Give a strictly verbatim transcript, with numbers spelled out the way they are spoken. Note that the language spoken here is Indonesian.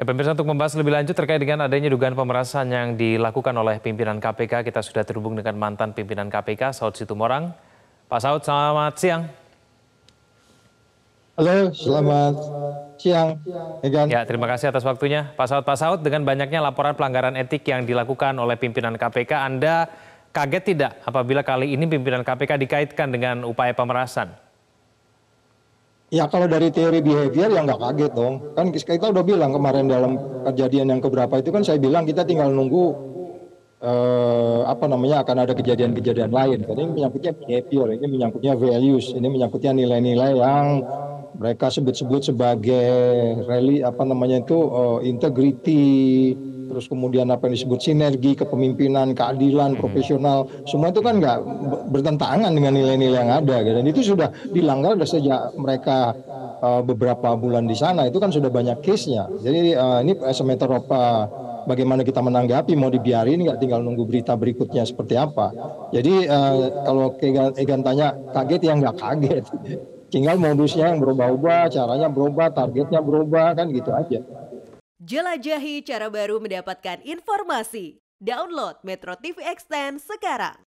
Ya, pemirsa, untuk membahas lebih lanjut terkait dengan adanya dugaan pemerasan yang dilakukan oleh pimpinan K P K, kita sudah terhubung dengan mantan pimpinan K P K, Saut Situmorang. Pak Saut, selamat siang. Halo, selamat siang, Egan. Ya, terima kasih atas waktunya, Pak Saut. Pak Saut, dengan banyaknya laporan pelanggaran etik yang dilakukan oleh pimpinan K P K, Anda kaget tidak apabila kali ini pimpinan K P K dikaitkan dengan upaya pemerasan? Ya, kalau dari teori behavior ya nggak kaget dong. Kan kita udah bilang kemarin dalam kejadian yang keberapa itu kan saya bilang kita tinggal nunggu eh, apa namanya akan ada kejadian-kejadian lain. Karena ini menyangkutnya behavior, ini menyangkutnya values, ini menyangkutnya nilai-nilai yang mereka sebut-sebut sebagai rally apa namanya itu eh, integrity, terus kemudian apa yang disebut sinergi, kepemimpinan, keadilan, profesional. Semua itu kan nggak bertentangan dengan nilai-nilai yang ada, dan itu sudah dilanggar sejak mereka uh, beberapa bulan di sana. Itu kan sudah banyak case-nya. Jadi uh, ini semester Eropa, bagaimana kita menanggapi, mau dibiarin nggak, tinggal nunggu berita berikutnya seperti apa. Jadi uh, kalau Egan, Egan tanya kaget, ya nggak kaget. Tinggal modusnya yang berubah-ubah, caranya berubah, targetnya berubah, kan gitu aja. Jelajahi cara baru mendapatkan informasi. Download Metro T V Extend sekarang.